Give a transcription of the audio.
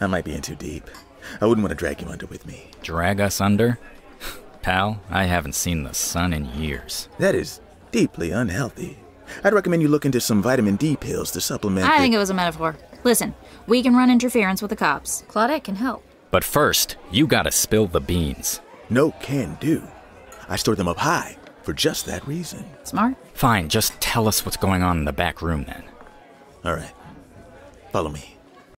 I might be in too deep. I wouldn't want to drag you under with me. Drag us under? Pal, I haven't seen the sun in years. That is deeply unhealthy. I'd recommend you look into some vitamin D pills to supplement I think it was a metaphor. Listen, we can run interference with the cops. Claudette can help. But first, you gotta spill the beans. No can do. I stored them up high for just that reason. Smart. Fine, just tell us what's going on in the back room then. All right. Follow me.